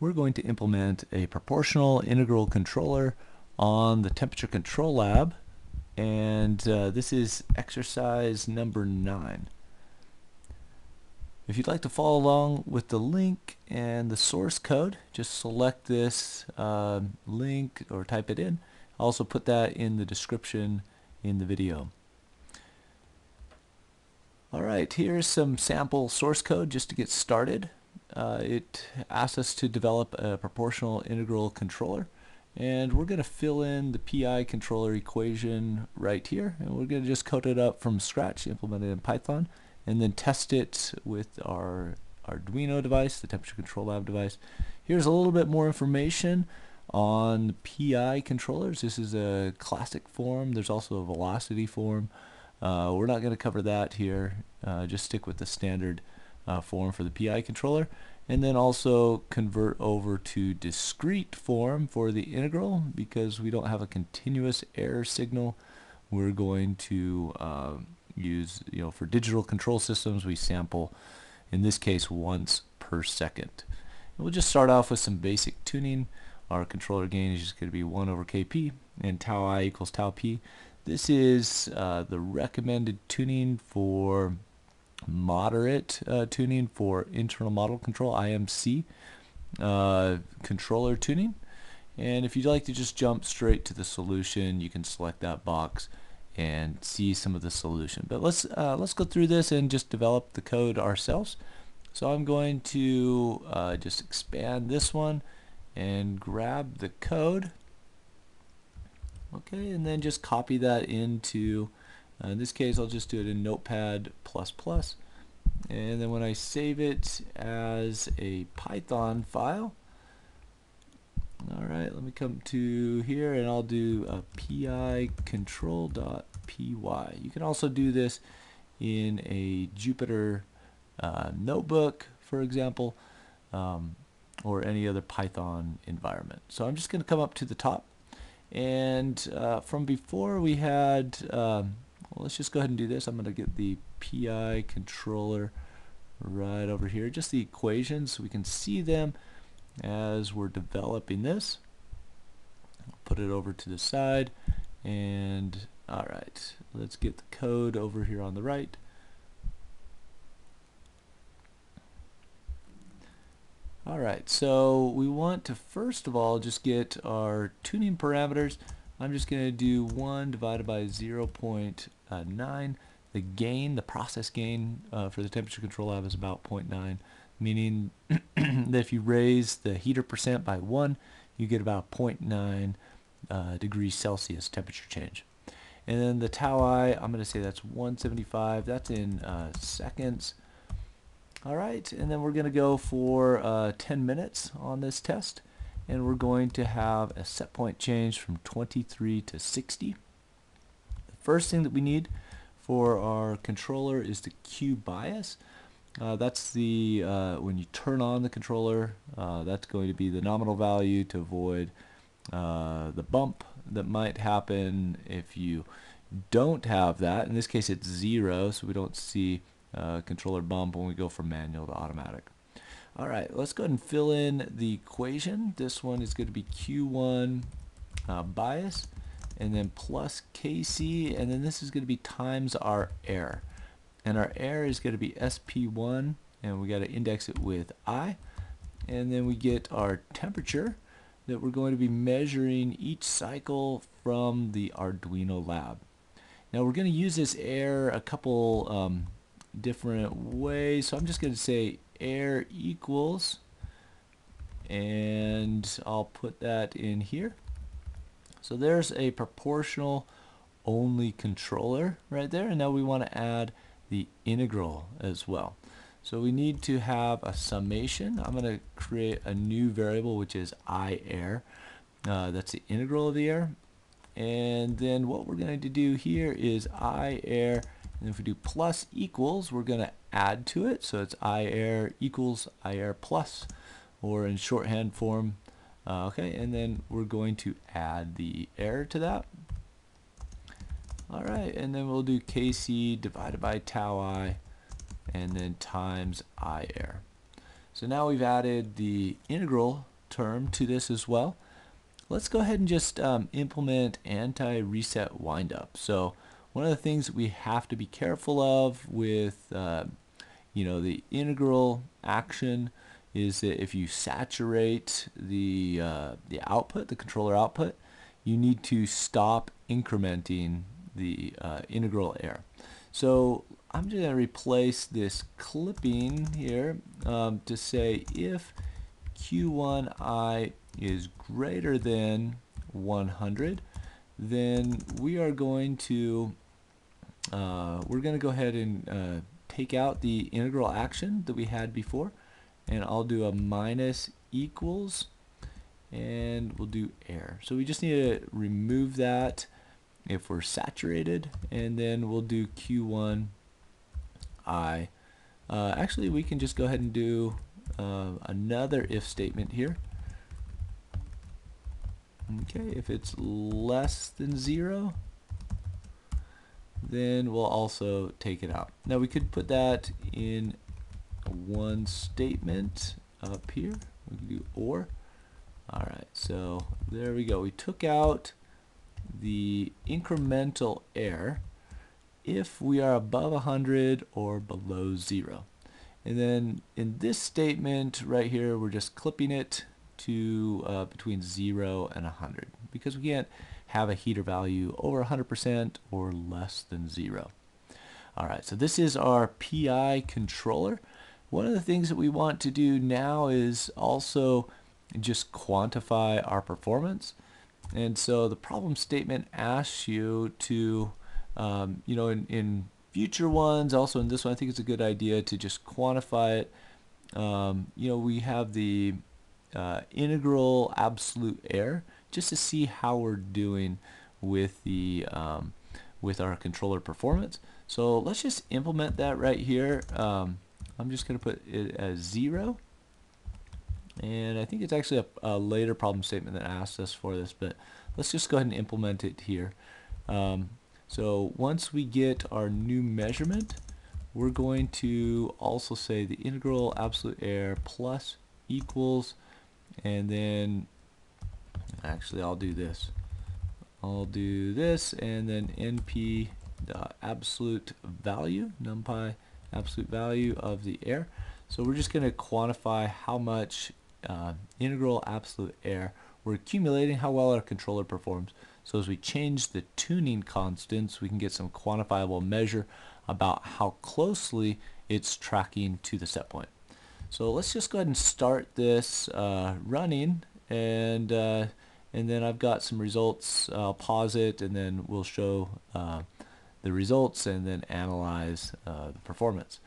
we're going to implement a proportional integral controller on the Temperature Control Lab, and this is exercise number 9. If you'd like to follow along with the link and the source code, just select this link or type it in. I'll also put that in the description in the video. Alright, here's some sample source code just to get started. It asks us to develop a proportional integral controller, and we're going to fill in the PI controller equation right here, and we're going to just code it up from scratch, implement it in Python, and then test it with our Arduino device, the Temperature Control Lab device. Here's a little bit more information on PI controllers. This is a classic form. There's also a velocity form. We're not going to cover that here. Just stick with the standard form for the PI controller, and then also convert over to discrete form for the integral, because we don't have a continuous error signal. We're going to use, for digital control systems, we sample, in this case, once per second. And we'll just start off with some basic tuning. Our controller gain is just going to be 1/kp, and tau I equals tau p. This is the recommended tuning for moderate tuning for internal model control, IMC, controller tuning. And if you'd like to just jump straight to the solution, you can select that box and see some of the solution. But let's go through this and just develop the code ourselves. So I'm going to just expand this one and grab the code. Okay, and then just copy that into, in this case, I'll just do it in Notepad++. And then when I save it as a Python file, all right, let me come to here and I'll do a PI control.py. You can also do this in a Jupyter notebook, for example, or any other Python environment. So I'm just going to come up to the top. And from before we had, well, let's just go ahead and do this. I'm going to get the PI controller right over here, just the equations so we can see them as we're developing this. I'll put it over to the side, and all right, let's get the code over here on the right. Alright, so we want to first of all just get our tuning parameters. I'm just going to do 1/0.9. The gain, the process gain for the Temperature Control Lab is about 0.9, meaning that if you raise the heater percent by 1, you get about 0.9 degrees Celsius temperature change. And then the tau I, I'm going to say that's 175. That's in seconds. Alright, and then we're going to go for 10 minutes on this test, and we're going to have a set point change from 23 to 60. The first thing that we need for our controller is the Q bias. That's the when you turn on the controller, that's going to be the nominal value to avoid the bump that might happen if you don't have that. In this case it's 0, so we don't see controller bump when we go from manual to automatic. Alright, let's go ahead and fill in the equation. This one is going to be Q1 bias, and then plus Kc, and then this is going to be times our error. And our error is going to be SP1, and we got to index it with I. And then we get our temperature that we're going to be measuring each cycle from the Arduino lab. Now we're going to use this error a couple different ways, so I'm just going to say error equals, and I'll put that in here. So there's a proportional only controller right there, and now we want to add the integral as well. So we need to have a summation. I'm going to create a new variable which is I error. That's the integral of the error, and then what we're going to do here is I error. And if we do plus equals, we're going to add to it. So it's I error equals I error plus, or in shorthand form. Okay, and then we're going to add the error to that. All right, and then we'll do Kc divided by tau I, and then times I error. So now we've added the integral term to this as well. Let's go ahead and just implement anti-reset windup. So one of the things that we have to be careful of with the integral action is that if you saturate the output, the controller output, you need to stop incrementing the integral error. So I'm just going to replace this clipping here to say if Q1i is greater than 100, then we are going to go ahead and take out the integral action that we had before, and I'll do a minus equals, and we'll do error. So we just need to remove that if we're saturated, and then we'll do Q1i. Actually, we can just go ahead and do another if statement here. Okay, if it's less than 0, then we'll also take it out. Now we could put that in one statement up here. We can do or. Alright, so there we go. We took out the incremental error if we are above 100 or below 0. And then in this statement right here, we're just clipping it to between 0 and 100 because we can't have a heater value over 100% or less than 0. Alright, so this is our PI controller. One of the things that we want to do now is also just quantify our performance. And so the problem statement asks you to, in future ones, also in this one, I think it's a good idea to just quantify it. We have the integral absolute error just to see how we're doing with the with our controller performance. So let's just implement that right here. I'm just going to put it as 0. And I think it's actually a later problem statement that asks us for this, but let's just go ahead and implement it here. So once we get our new measurement, we're going to also say the integral absolute error plus equals, and then actually I'll do this, and then np dot absolute value, NumPy absolute value of the error. So we're just going to quantify how much integral absolute error we're accumulating, how well our controller performs. So as we change the tuning constants, we can get some quantifiable measure about how closely it's tracking to the set point. So let's just go ahead and start this running, and then I've got some results. I'll pause it, and then we'll show the results and then analyze the performance.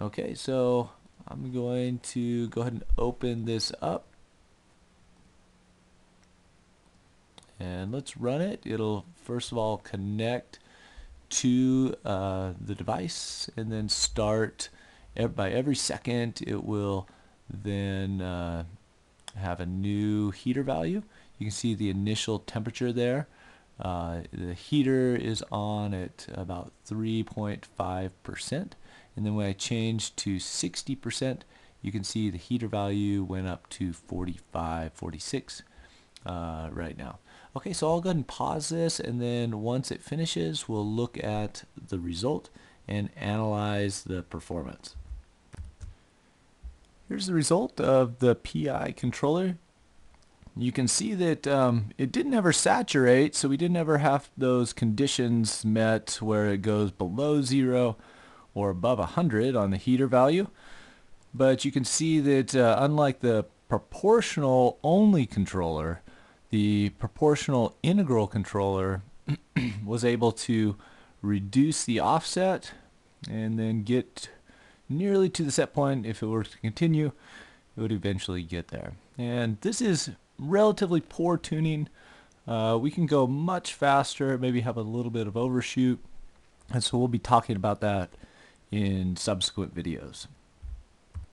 Okay, so I'm going to go ahead and open this up. And let's run it. It'll first of all connect to the device and then start. By every second, it will then have a new heater value. You can see the initial temperature there. The heater is on at about 3.5%. And then when I change to 60%, you can see the heater value went up to 45, 46 right now. Okay, so I'll go ahead and pause this, and then once it finishes, we'll look at the result and analyze the performance. Here's the result of the PI controller. You can see that it didn't ever saturate, so we didn't ever have those conditions met where it goes below 0 or above 100 on the heater value, but you can see that unlike the proportional only controller, the proportional integral controller was able to reduce the offset and then get nearly to the set point. If it were to continue, it would eventually get there. And this is relatively poor tuning. We can go much faster, maybe have a little bit of overshoot, and so we'll be talking about that in subsequent videos.